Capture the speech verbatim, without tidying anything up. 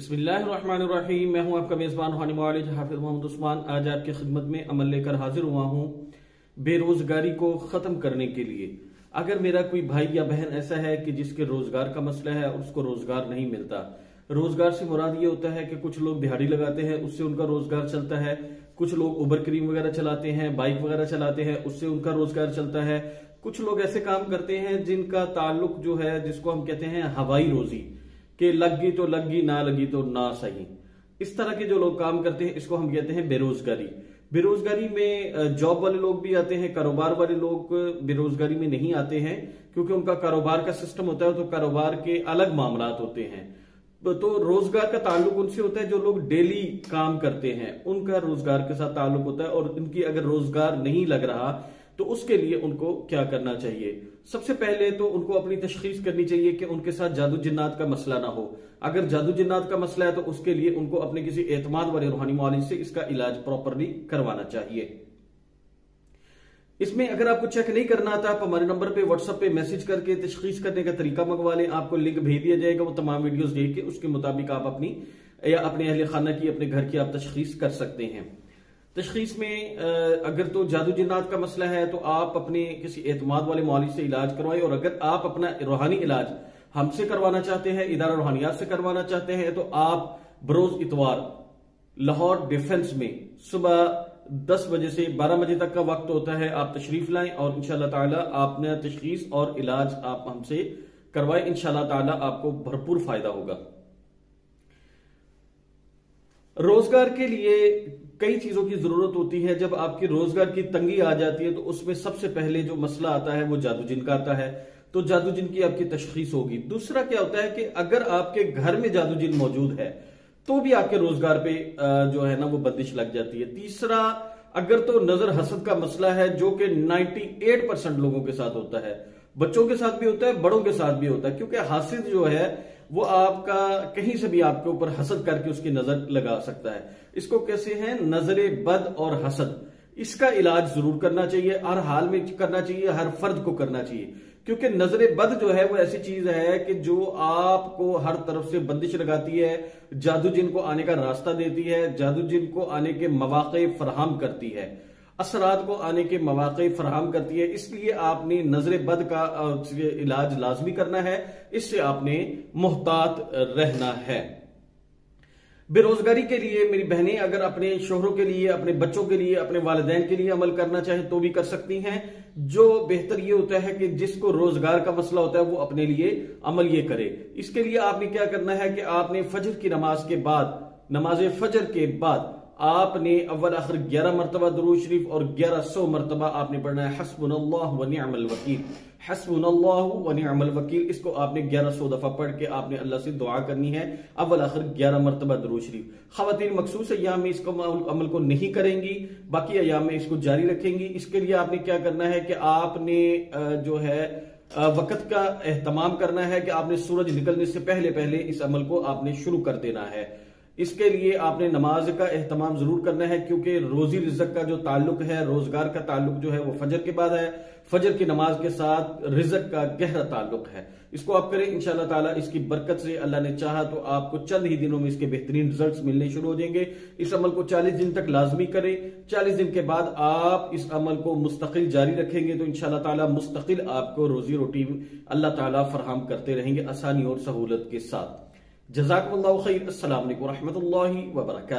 बिस्मिल्लाहिर्रहमानिर्रहीम। मैं हूं आपका मेज़बान रूहानी मुआलिज हाफिज़ मुहम्मद उस्मान आजाद की खिदमत में अमल लेकर हाजिर हुआ हूं बेरोजगारी को ख़त्म करने के लिए। अगर मेरा कोई भाई या बहन ऐसा है कि जिसके रोजगार का मसला है और उसको रोजगार नहीं मिलता, रोजगार से मुराद ये होता है कि कुछ लोग दिहाड़ी लगाते हैं, उससे उनका रोजगार चलता है, कुछ लोग उबर क्रीम वगैरह चलाते हैं, बाइक वगैरह चलाते हैं, उससे उनका रोजगार चलता है। कुछ लोग ऐसे काम करते हैं जिनका ताल्लुक जो है, जिसको हम कहते हैं हवाई रोजी, कि लग गई तो लग गई, ना लगी तो ना सही। इस तरह के जो लोग काम करते हैं इसको हम कहते हैं बेरोजगारी। बेरोजगारी में जॉब वाले लोग भी आते हैं, कारोबार वाले लोग बेरोजगारी में नहीं आते हैं, क्योंकि उनका कारोबार का सिस्टम होता है, तो कारोबार के अलग मामलात होते हैं। तो रोजगार का ताल्लुक उनसे होता है जो लोग डेली काम करते हैं, उनका रोजगार के साथ ताल्लुक होता है। और इनकी अगर रोजगार नहीं लग रहा तो उसके लिए उनको क्या करना चाहिए? सबसे पहले तो उनको अपनी तशखीस करनी चाहिए कि उनके साथ जादू जिन्नात का मसला ना हो। अगर जादू जिन्नात का मसला है तो उसके लिए उनको अपने किसी एतमाद वाले रूहानी मुआलिज से इसका इलाज प्रॉपरली करवाना चाहिए। इसमें अगर आपको चेक नहीं करना आता, आप हमारे नंबर पे व्हाट्सएप पे मैसेज करके तशखीस करने का तरीका मंगवा लें, आपको लिंक भेज दिया जाएगा। वो तमाम वीडियोज देख के उसके मुताबिक आप अपनी या अपने अहले खाना की, अपने घर की आप तशखीस कर सकते हैं। तशखीस में अगर तो जादू जिन्नात का मसला है तो आप अपने किसी एतमाद वाले मौलवी से इलाज करवाएं। और अगर आप अपना रूहानी इलाज हमसे करवाना चाहते हैं, इदारा रूहानियात से करवाना चाहते हैं, तो आप बरोज इतवार लाहौर डिफेंस में सुबह दस बजे से बारह बजे तक का वक्त होता है, आप तशरीफ लाएं और इंशाल्लाह ताला आपने तशखीस और इलाज आप हमसे करवाएं। इंशाल्लाह ताला आपको भरपूर फायदा होगा। रोजगार के लिए कई चीजों की जरूरत होती है। जब आपकी रोजगार की तंगी आ जाती है तो उसमें सबसे पहले जो मसला आता है वो जादू जिन का आता है, तो जादू जिन की आपकी तशखीस होगी। दूसरा क्या होता है कि अगर आपके घर में जादू जिन मौजूद है तो भी आपके रोजगार पे जो है ना वो बंदिश लग जाती है। तीसरा, अगर तो नजर हसद का मसला है जो कि नाइन्टी एट परसेंट लोगों के साथ होता है, बच्चों के साथ भी होता है, बड़ों के साथ भी होता है, क्योंकि हासिद जो है वो आपका कहीं से भी आपके ऊपर हसद करके उसकी नजर लगा सकता है। इसको कैसे है, नजरे बद और हसद, इसका इलाज जरूर करना चाहिए, हर हाल में करना चाहिए, हर फर्द को करना चाहिए। क्योंकि नजरे बद जो है वो ऐसी चीज है कि जो आपको हर तरफ से बंदिश लगाती है, जादू जिन को आने का रास्ता देती है, जादू जिन को आने के मौके फराहम करती है, असरात को आने के मौके फराहम करती है। इसलिए आपने नजर बद का इलाज लाजमी करना है, इससे आपने मोहतात रहना है। बेरोजगारी के लिए मेरी बहनें अगर अपने शोहरों के लिए, अपने बच्चों के लिए, अपने वालिदैन के लिए अमल करना चाहे तो भी कर सकती हैं। जो बेहतर ये होता है कि जिसको रोजगार का मसला होता है वो अपने लिए अमल ये करे। इसके लिए आपने क्या करना है कि आपने फजर की नमाज के बाद, नमाज फजर के बाद आपने अव्वल आखिर ग्यारह मरतबा दुरूद शरीफ और ग्यारह सौ मरतबा आपने पढ़ना है, हस्बुनल्लाह व निअमल वकील, हस्बुनल्लाह व निअमल वकील। इसको आपने ग्यारह सौ दफा पढ़ के आपने अल्लाह से दुआ करनी है, अव्वल आखिर ग्यारह मरतबा दुरूद शरीफ। खवातीन मखसूस अयाम में इसको अमल को नहीं करेंगी, बाकी अयाम में इसको जारी रखेंगी। इसके लिए आपने क्या करना है कि आपने जो है वक्त का एहतमाम करना है, कि आपने सूरज निकलने से पहले पहले इस अमल को आपने शुरू कर देना है। इसके लिए आपने नमाज का एहतमाम जरूर करना है, क्योंकि रोजी रिज़्क का जो ताल्लुक है, रोजगार का ताल्लुक जो है वो फजर के बाद है। फजर की नमाज के साथ रिज़्क का गहरा ताल्लुक है। इसको आप करें, इंशाल्लाह ताला इसकी बरकत से अल्लाह ने चाहा तो आपको चंद ही दिनों में इसके बेहतरीन रिजल्ट्स मिलने शुरू हो जाएंगे। इस अमल को चालीस दिन तक लाजमी करें। चालीस दिन के बाद आप इस अमल को मुस्तकिल जारी रखेंगे तो इंशाल्लाह ताला मुस्तकिल आपको रोजी रोटी अल्लाह ताला फरहम करते रहेंगे, आसानी और सहूलत के साथ। जज़ाकल्लाहु खैर। अस्सलाम वालेकुम रहमतुल्लाहि व बरकातहू।